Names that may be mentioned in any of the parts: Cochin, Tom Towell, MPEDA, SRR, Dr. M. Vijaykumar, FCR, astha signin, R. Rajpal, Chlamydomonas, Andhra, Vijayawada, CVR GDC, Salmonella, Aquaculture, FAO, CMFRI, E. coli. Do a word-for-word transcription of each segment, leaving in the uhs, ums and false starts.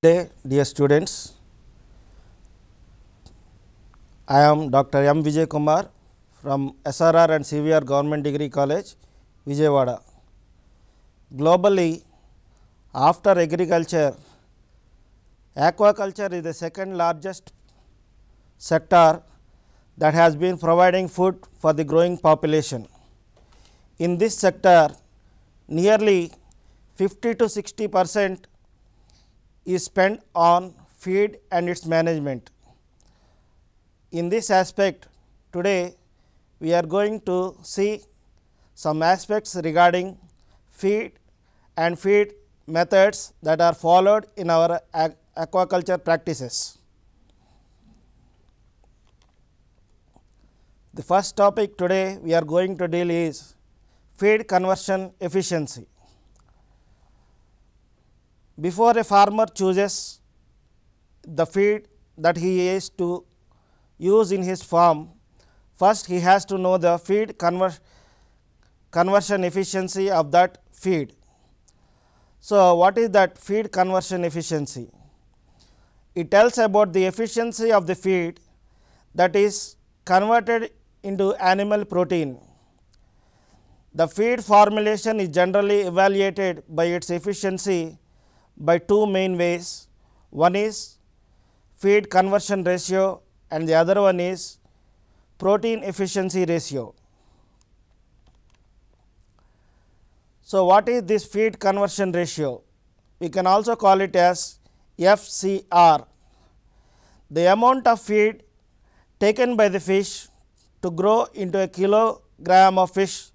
Good day, dear students. I am Doctor M. Vijaykumar from S R R and C V R Government Degree College, Vijayawada. Globally, after agriculture, aquaculture is the second largest sector that has been providing food for the growing population. In this sector, nearly fifty to sixty percent is spent on feed and its management. In this aspect, today we are going to see some aspects regarding feed and feed methods that are followed in our aquaculture practices. The first topic today we are going to deal is feed conversion efficiency. Before a farmer chooses the feed that he is to use in his farm, first he has to know the feed conver conversion efficiency of that feed. So, what is that feed conversion efficiency? It tells about the efficiency of the feed that is converted into animal protein. The feed formulation is generally evaluated by its efficiency by two main ways. One is feed conversion ratio and the other one is protein efficiency ratio. So, what is this feed conversion ratio? We can also call it as F C R. The amount of feed taken by the fish to grow into a kilogram of fish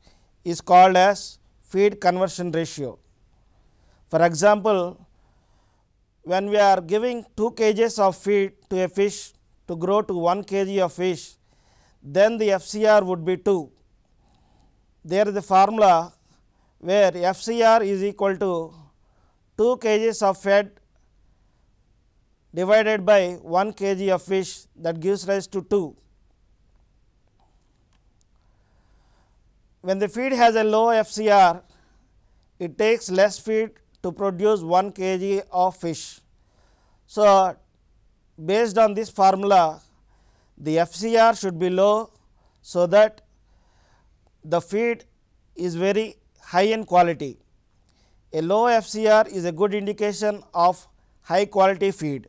is called as feed conversion ratio. For example, when we are giving two kilograms of feed to a fish to grow to one kilogram of fish, then the F C R would be two. There is a formula where F C R is equal to two kilograms of fed divided by one kilogram of fish, that gives rise to two. When the feed has a low F C R, it takes less feed to produce one kilogram of fish. So, based on this formula, the F C R should be low so that the feed is very high in quality. A low F C R is a good indication of high quality feed.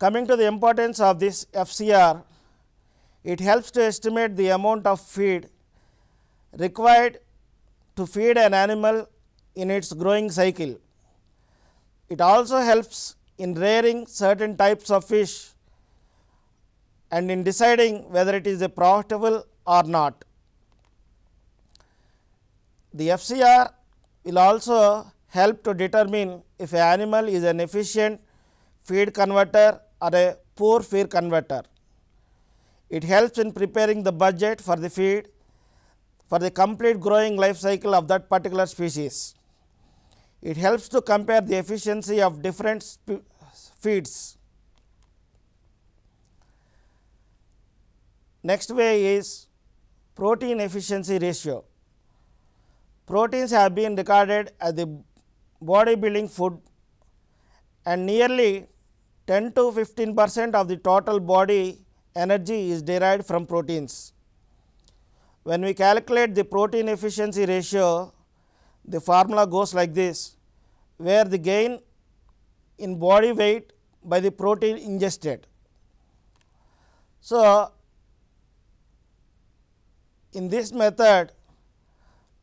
Coming to the importance of this F C R, it helps to estimate the amount of feed required to feed an animal in its growing cycle. It also helps in rearing certain types of fish and in deciding whether it is profitable or not. The F C R will also help to determine if an animal is an efficient feed converter or a poor feed converter. It helps in preparing the budget for the feed for the complete growing life cycle of that particular species. It helps to compare the efficiency of different feeds. Next way is protein efficiency ratio. Proteins have been regarded as the bodybuilding food, and nearly ten to fifteen percent of the total body energy is derived from proteins. When we calculate the protein efficiency ratio, the formula goes like this, where the gain in body weight by the protein ingested. So, in this method,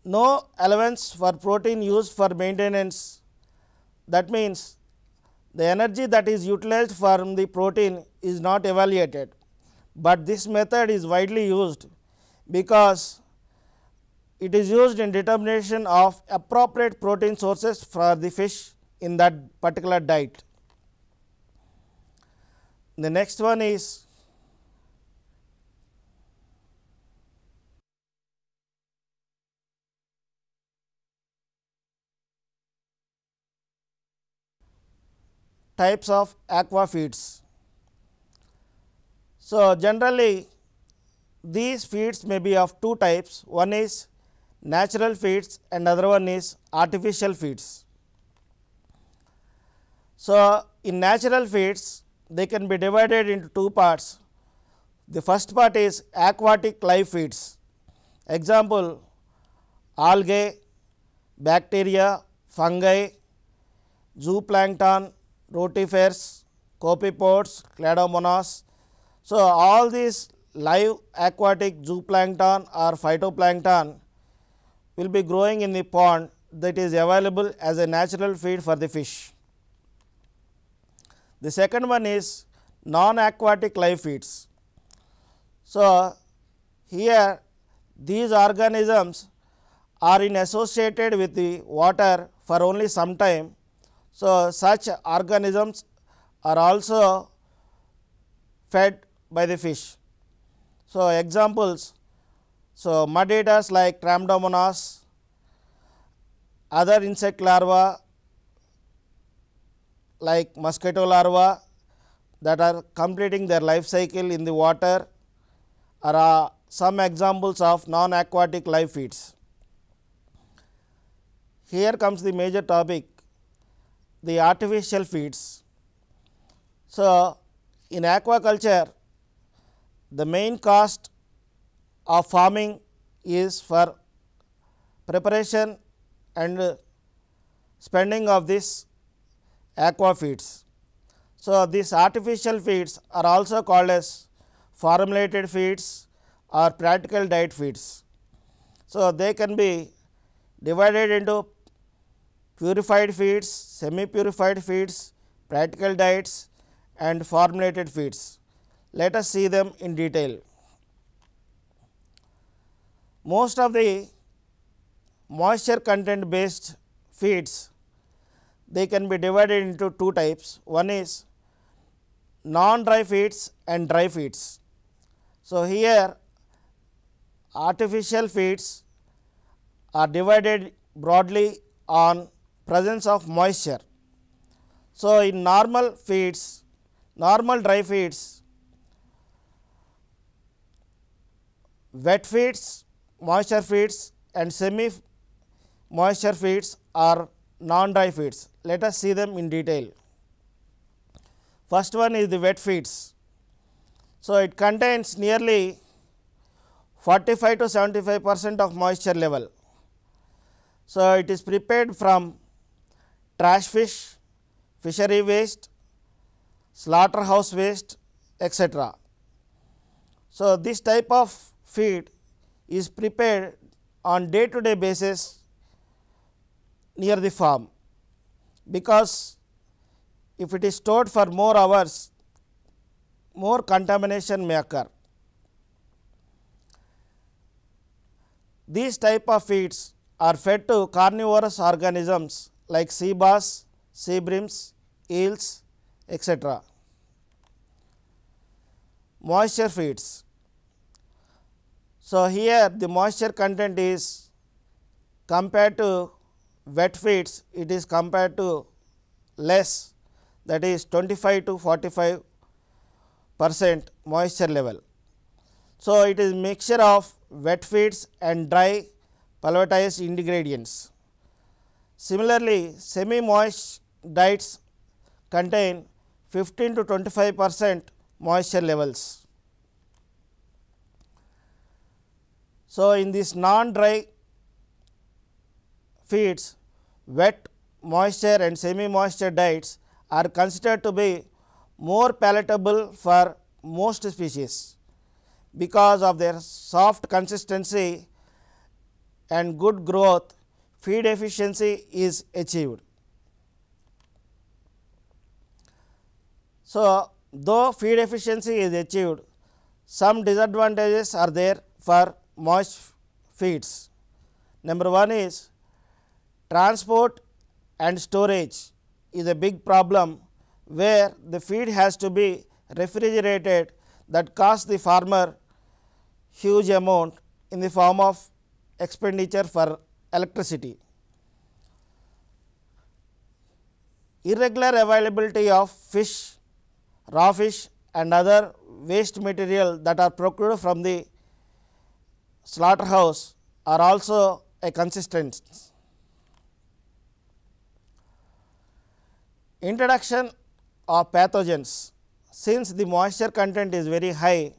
no allowance for protein used for maintenance. That means, the energy that is utilized from the protein is not evaluated, but this method is widely used because it is used in determination of appropriate protein sources for the fish in that particular diet. The next one is types of aqua feeds. So, generally these feeds may be of two types. One is natural feeds and other one is artificial feeds. So, in natural feeds, they can be divided into two parts. The first part is aquatic live feeds. Example, algae, bacteria, fungi, zooplankton, rotifers, copepods, cladomonas. So, all these live aquatic zooplankton or phytoplankton will be growing in the pond that is available as a natural feed for the fish. The second one is non-aquatic live feeds. So, here these organisms are in associated with the water for only some time. So, such organisms are also fed by the fish. So, examples, so mud eaters like Chlamydomonas, other insect larvae like mosquito larvae that are completing their life cycle in the water are uh, some examples of non-aquatic live feeds. Here comes the major topic, the artificial feeds. So, in aquaculture, the main cost of farming is for preparation and spending of this aqua feeds. So, these artificial feeds are also called as formulated feeds or practical diet feeds. So, they can be divided into purified feeds, semi-purified feeds, practical diets and formulated feeds. Let us see them in detail. Most of the moisture content based feeds, they can be divided into two types. One is non-dry feeds and dry feeds. So, here artificial feeds are divided broadly on presence of moisture. So, in normal feeds, normal dry feeds, wet feeds, moisture feeds and semi moisture feeds are non-dry feeds. Let us see them in detail. First one is the wet feeds. So, it contains nearly forty-five to seventy-five percent of moisture level. So, it is prepared from trash fish, fishery waste, slaughterhouse waste, et cetera. So, this type of feed is prepared on day to day basis near the farm, because if it is stored for more hours, more contamination may occur. These type of feeds are fed to carnivorous organisms like sea bass, sea brims, eels, et cetera. Moisture feeds. So, here the moisture content is compared to wet feeds, it is compared to less, that is twenty-five to forty-five percent moisture level. So, it is mixture of wet feeds and dry pulverized ingredients. Similarly, semi-moist diets contain fifteen to twenty-five percent moisture levels. So, in this non-dry feeds, wet, moisture and semi-moisture diets are considered to be more palatable for most species because of their soft consistency and good growth, feed efficiency is achieved. So, though feed efficiency is achieved, some disadvantages are there for moist feeds. Number one is transport and storage is a big problem where the feed has to be refrigerated, that costs the farmer huge amount in the form of expenditure for electricity. Irregular availability of fish, raw fish and other waste material that are procured from the slaughterhouse are also a constraint. Introduction of pathogens. Since the moisture content is very high,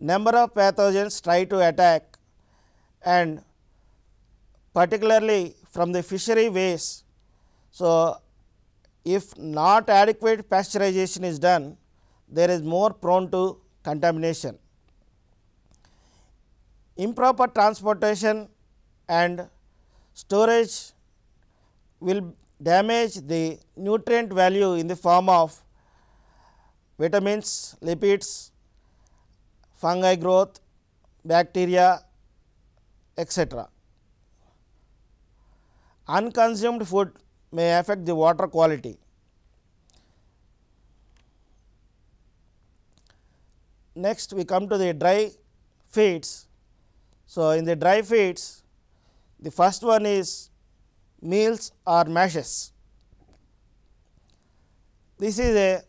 number of pathogens try to attack, and particularly from the fishery waste. So, if not adequate pasteurization is done, there is more prone to contamination. Improper transportation and storage will damage the nutrient value in the form of vitamins, lipids, fungi growth, bacteria, et cetera. Unconsumed food may affect the water quality. Next, we come to the dry feeds. So, in the dry feeds, the first one is meals or mashes. This is a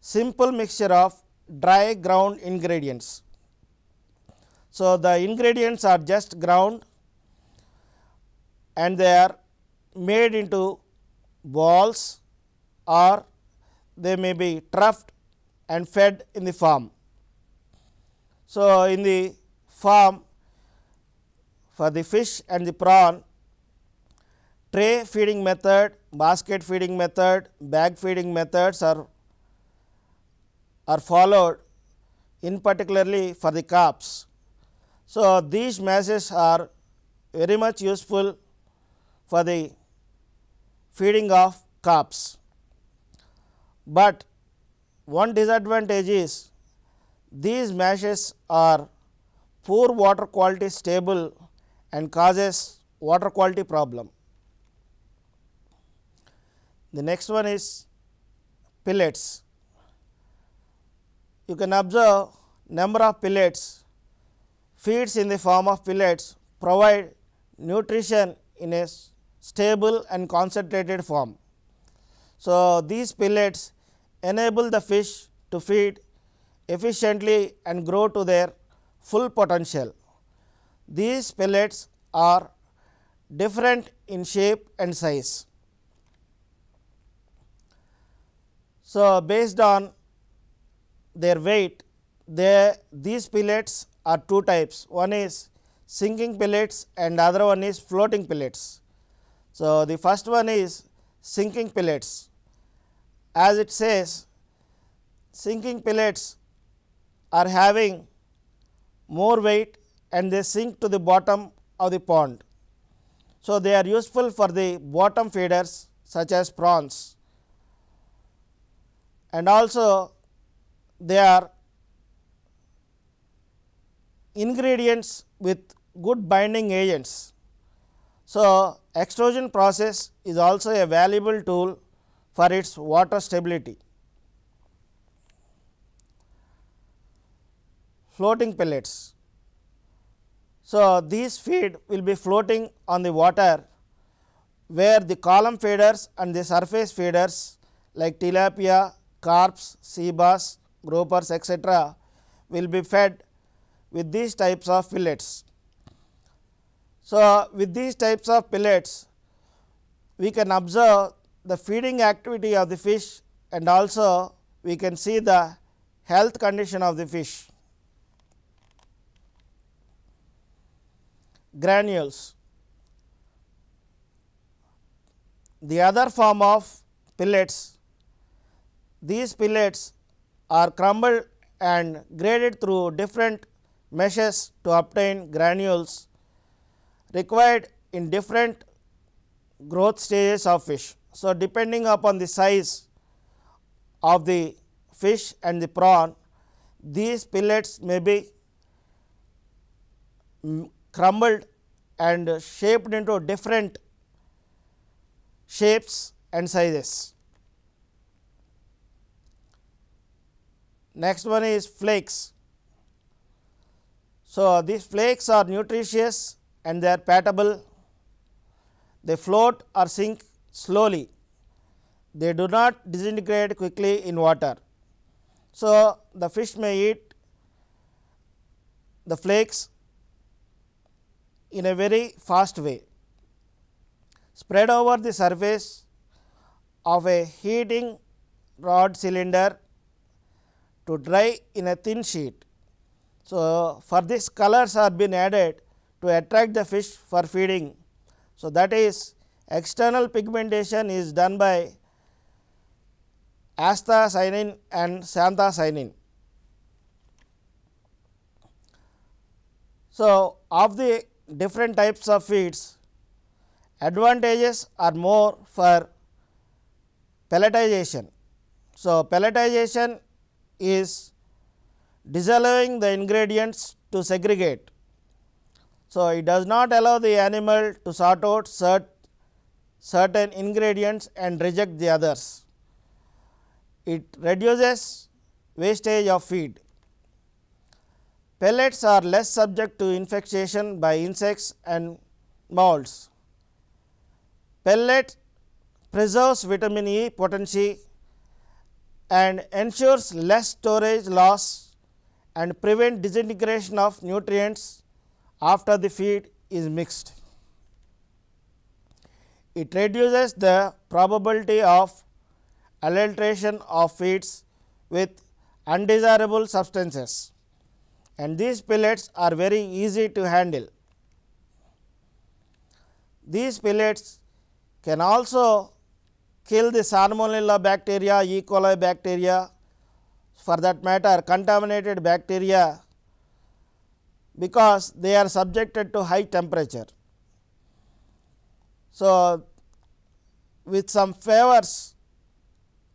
simple mixture of dry ground ingredients. So, the ingredients are just ground and they are made into balls, or they may be truffed and fed in the farm. So, in the farm, for the fish and the prawn, tray feeding method, basket feeding method, bag feeding methods are, are followed, in particularly for the carps. So, these masses are very much useful for the feeding of carps. But one disadvantage is these mashes are poor water quality stable and causes water quality problem. The next one is pellets. You can observe number of pellets. Feeds in the form of pellets provide nutrition in a stable and concentrated form. So, these pellets enable the fish to feed efficiently and grow to their full potential. These pellets are different in shape and size. So, based on their weight, they, these pellets are two types. One is sinking pellets and other one is floating pellets. So, the first one is sinking pellets. As it says, sinking pellets are having more weight and they sink to the bottom of the pond. So, they are useful for the bottom feeders such as prawns, and also they are ingredients with good binding agents. So, extrusion process is also a valuable tool for its water stability. Floating pellets. So, these feed will be floating on the water, where the column feeders and the surface feeders like tilapia, carps, sea bass, groupers, et cetera will be fed with these types of pellets. So, with these types of pellets, we can observe the feeding activity of the fish, and also we can see the health condition of the fish. Granules. The other form of pellets, these pellets are crumbled and graded through different meshes to obtain granules required in different growth stages of fish. So, depending upon the size of the fish and the prawn, these pellets may be crumbled and shaped into different shapes and sizes. Next one is flakes. So, these flakes are nutritious and they are palatable. They float or sink slowly. They do not disintegrate quickly in water. So, the fish may eat the flakes in a very fast way. Spread over the surface of a heating rod cylinder to dry in a thin sheet. So, for this colors are been added to attract the fish for feeding. So, that is external pigmentation is done by astha signin and santha signin. So, of the different types of feeds, advantages are more for pelletization. So, pelletization is disallowing the ingredients to segregate. So, it does not allow the animal to sort out cert certain ingredients and reject the others. It reduces wastage of feed. Pellets are less subject to infestation by insects and molds. Pellet preserves vitamin E potency and ensures less storage loss and prevent disintegration of nutrients after the feed is mixed. It reduces the probability of adulteration of feeds with undesirable substances, and these pellets are very easy to handle. These pellets can also kill the salmonella bacteria, E. coli bacteria, for that matter contaminated bacteria, because they are subjected to high temperature. So, with some favors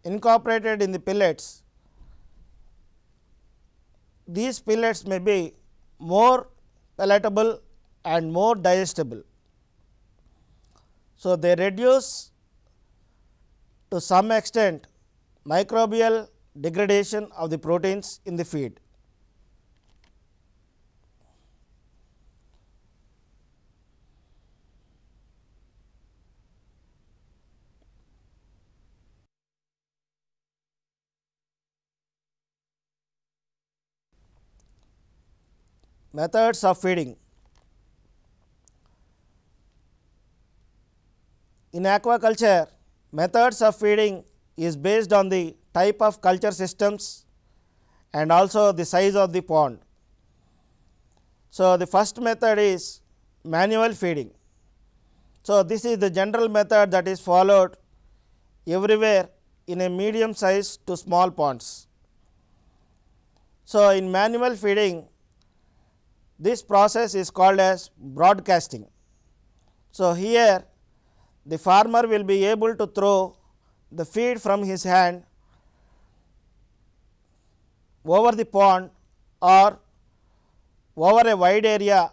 incorporated in the pellets, these pellets may be more palatable and more digestible. So, they reduce to some extent microbial degradation of the proteins in the feed. Methods of feeding. In aquaculture, methods of feeding is based on the type of culture systems and also the size of the pond. So, the first method is manual feeding. So, this is the general method that is followed everywhere in a medium size to small ponds. So, in manual feeding, this process is called as broadcasting. So, here the farmer will be able to throw the feed from his hand over the pond or over a wide area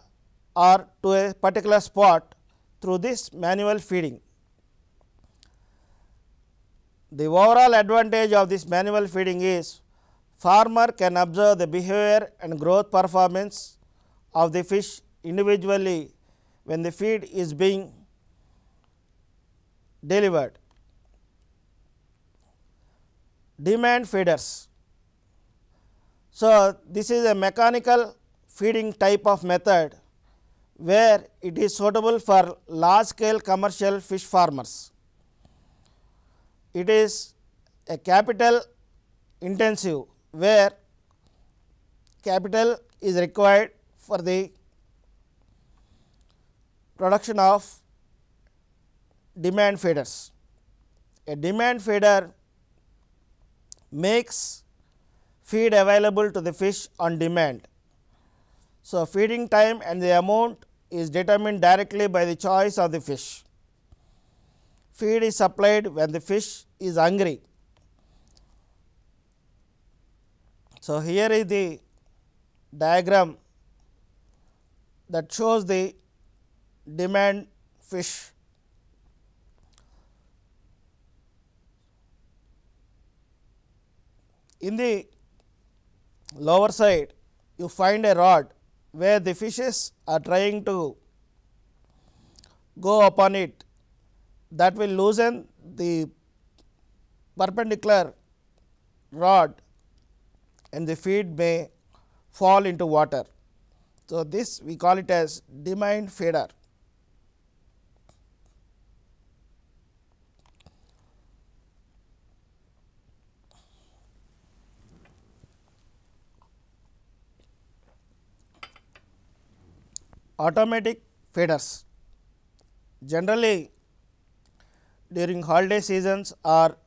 or to a particular spot through this manual feeding. The overall advantage of this manual feeding is farmer can observe the behavior and growth performance of the fish individually when the feed is being delivered. Demand feeders. So, this is a mechanical feeding type of method where it is suitable for large scale commercial fish farmers. It is a capital intensive where capital is required for the production of demand feeders. A demand feeder makes feed available to the fish on demand. So, feeding time and the amount is determined directly by the choice of the fish. Feed is supplied when the fish is hungry. So, here is the diagram that shows the demand fish. In the lower side, you find a rod where the fishes are trying to go upon it. That will loosen the perpendicular rod and the feed may fall into water. So, this we call it as demand feeder. automatic feeders. Generally, during holiday seasons or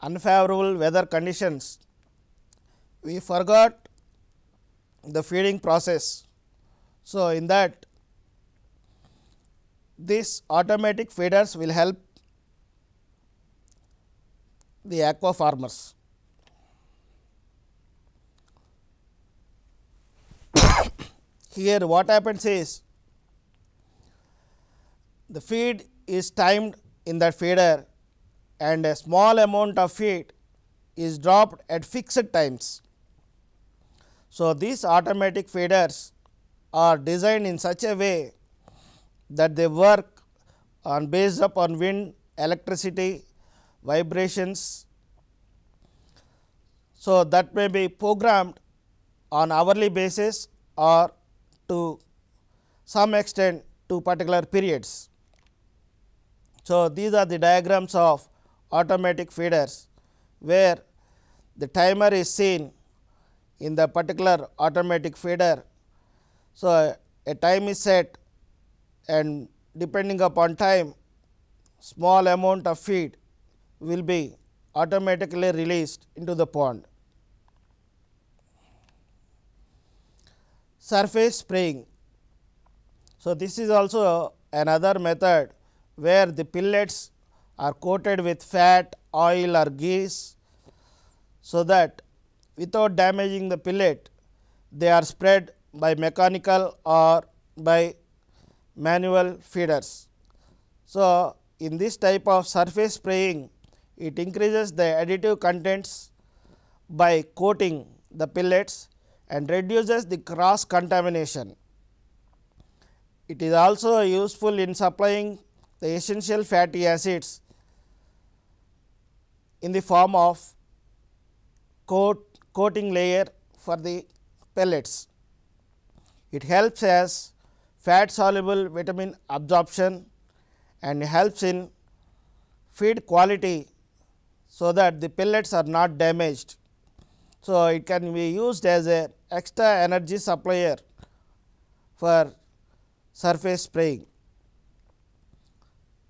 unfavorable weather conditions, we forgot the feeding process. So, in that, these automatic feeders will help the aqua farmers. Here, what happens is the feed is timed in that feeder and a small amount of feed is dropped at fixed times. So, these automatic feeders are designed in such a way that they work on based upon wind, electricity, vibrations. So, that may be programmed on hourly basis or to some extent to particular periods. So, these are the diagrams of automatic feeders, where the timer is seen in the particular automatic feeder. So, a time is set and depending upon time, small amount of feed will be automatically released into the pond. Surface spraying. So, this is also another method where the pellets are coated with fat, oil or grease, so that without damaging the pellet, they are spread by mechanical or by manual feeders. So, in this type of surface spraying, it increases the additive contents by coating the pellets and reduces the cross contamination. It is also useful in supplying the essential fatty acids in the form of coat, coating layer for the pellets. It helps as fat soluble vitamin absorption and helps in feed quality, so that the pellets are not damaged. So, it can be used as an extra energy supplier for surface spraying.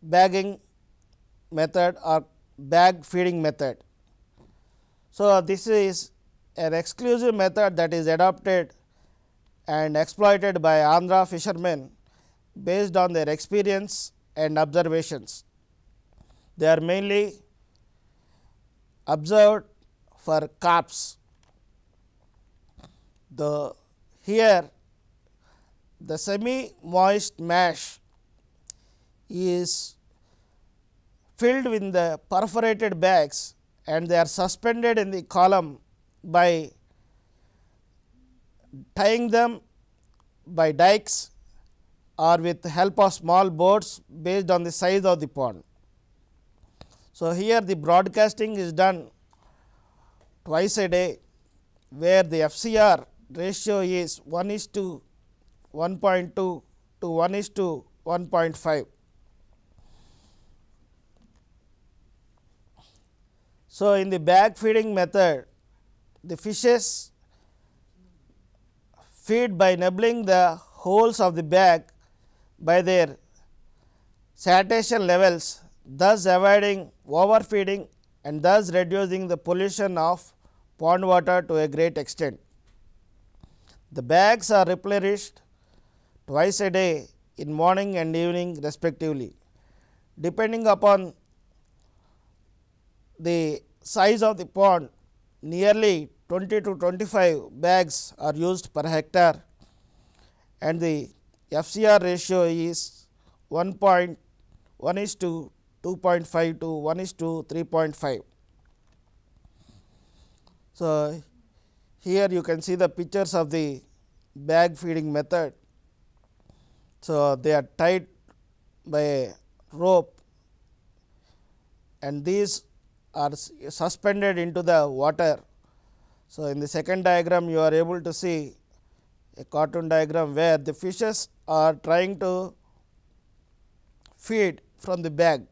Bagging method or bag feeding method. So, this is an exclusive method that is adopted and exploited by Andhra fishermen based on their experience and observations. They are mainly observed for carps. The here the semi moist mash is filled in the perforated bags and they are suspended in the column by tying them by dikes or with the help of small boards based on the size of the pond. So, here the broadcasting is done twice a day, where the F C R ratio is one is to one point two to one is to one point five. So, in the bag feeding method, the fishes feed by nibbling the holes of the bag by their saturation levels, thus avoiding overfeeding and thus reducing the pollution of pond water to a great extent. The bags are replenished twice a day in morning and evening respectively. Depending upon the size of the pond, nearly twenty to twenty-five bags are used per hectare and the F C R ratio is one point one is to two point five to one is to three point five. So, here you can see the pictures of the bag feeding method. So, they are tied by a rope and these are suspended into the water. So, in the second diagram you are able to see a cartoon diagram where the fishes are trying to feed from the bag.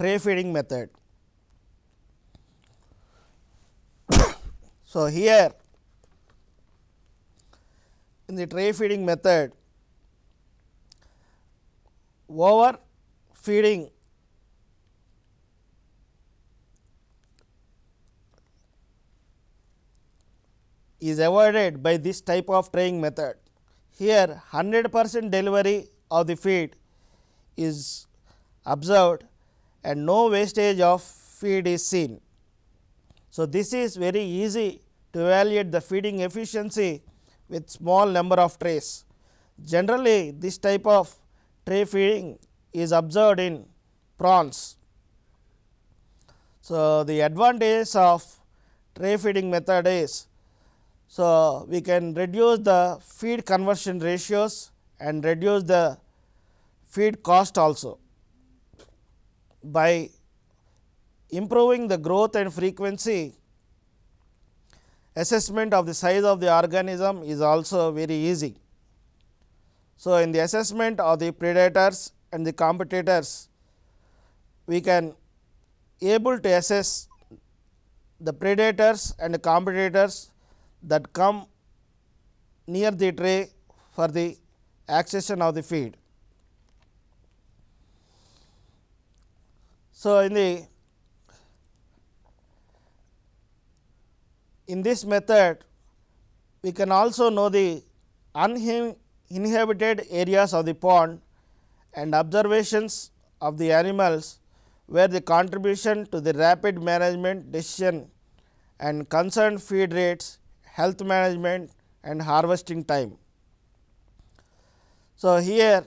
tray feeding method. So, here in the tray feeding method, over feeding is avoided by this type of traying method. Here one hundred percent delivery of the feed is observed and no wastage of feed is seen. So, this is very easy to evaluate the feeding efficiency with small number of trays. Generally, this type of tray feeding is observed in prawns. So, the advantages of tray feeding method is, so we can reduce the feed conversion ratios and reduce the feed cost also by improving the growth and frequency. Assessment of the size of the organism is also very easy. So, in the assessment of the predators and the competitors, we can able to assess the predators and the competitors that come near the tray for the accession of the feed. So, in the in this method, we can also know the uninhabited areas of the pond and observations of the animals where the contribution to the rapid management decision and concerned feed rates, health management and harvesting time. So, here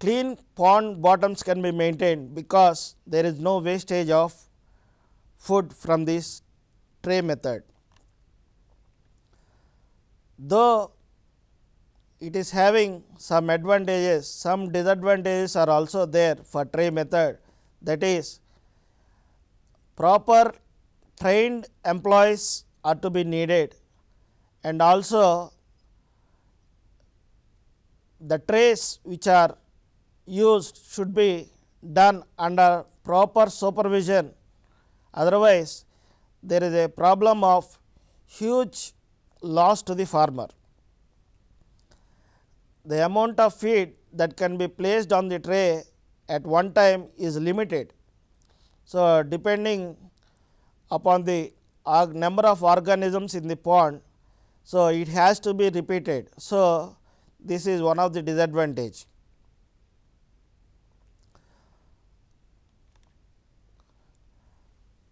clean pond bottoms can be maintained because there is no wastage of food from this tray method. Though it is having some advantages, some disadvantages are also there for tray method, that is proper trained employees are to be needed and also the trays which are used should be done under proper supervision, otherwise there is a problem of huge loss to the farmer. The amount of feed that can be placed on the tray at one time is limited. So, depending upon the number of organisms in the pond, so it has to be repeated. So, this is one of the disadvantage.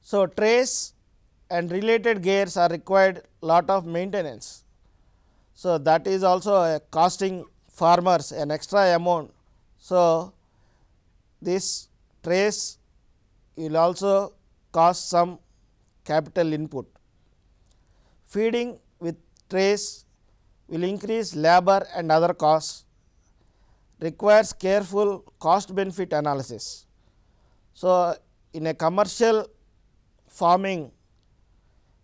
So, trays and related gears are required lot of maintenance. So, that is also a costing farmers an extra amount. So, this trays will also cost some capital input. Feeding with trays will increase labor and other costs, requires careful cost benefit analysis. So, in a commercial farming,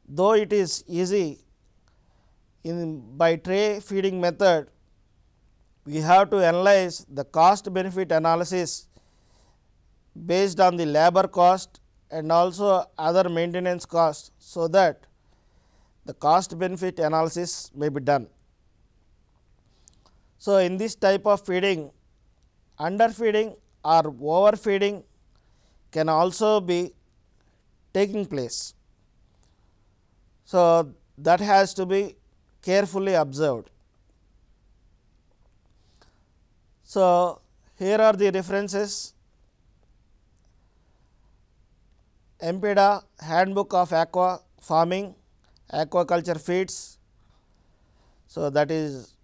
though it is easy, in by tray feeding method, we have to analyze the cost benefit analysis based on the labor cost and also other maintenance costs, so that the cost benefit analysis may be done. So, in this type of feeding, underfeeding or overfeeding can also be taking place. So, that has to be carefully observed. So, here are the references: M P E D A Handbook of Aqua Farming, Aquaculture Feeds. So, that is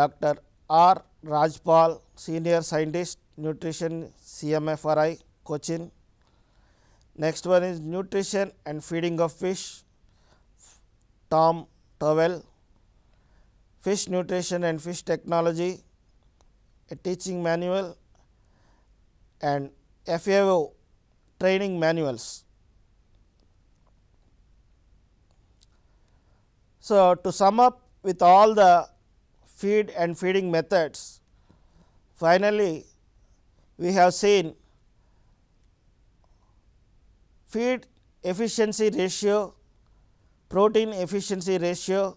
Doctor R. Rajpal, Senior Scientist, Nutrition, C M F R I, Cochin. Next one is Nutrition and Feeding of Fish, Tom Towell. Fish Nutrition and Fish Technology, a Teaching Manual, and F A O Training Manuals. So, to sum up with all the feed and feeding methods, finally, we have seen feed efficiency ratio, protein efficiency ratio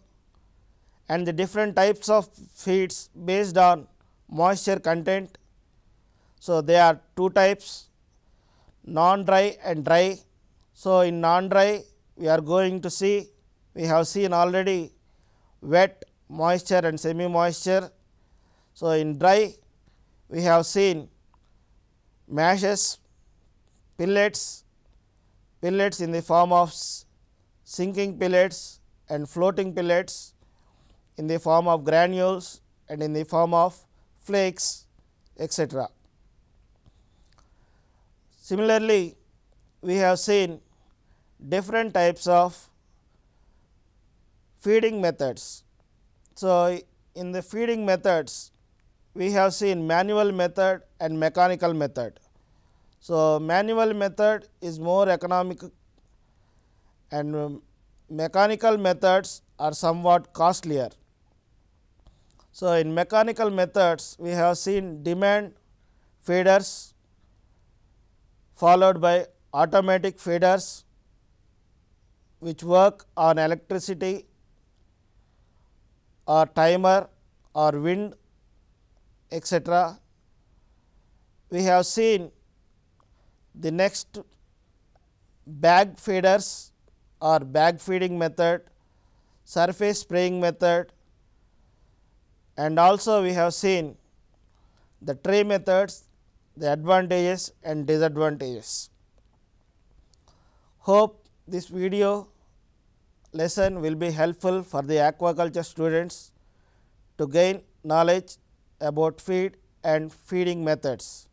and the different types of feeds based on moisture content. So, there are two types, non-dry and dry. So, in non-dry we are going to see, we have seen already wet, moisture and semi-moisture. So, in dry we have seen mashes, pellets, pellets in the form of sinking pellets and floating pellets in the form of granules and in the form of flakes, et cetera. Similarly, we have seen different types of feeding methods. So, in the feeding methods, we have seen manual method and mechanical method. So, manual method is more economic and mechanical methods are somewhat costlier. So, in mechanical methods, we have seen demand feeders followed by automatic feeders which work on electricity or timer or wind, et cetera. We have seen the next bag feeders or bag feeding method, surface spraying method, and also we have seen the tray methods, the advantages and disadvantages. Hope this video lesson will be helpful for the aquaculture students to gain knowledge about feed and feeding methods.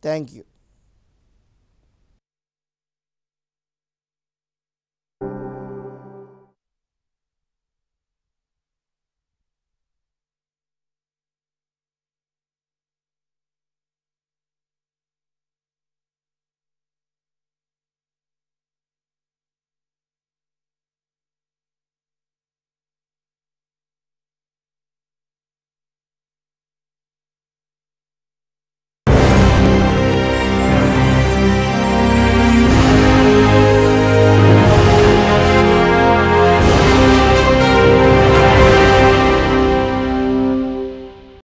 Thank you.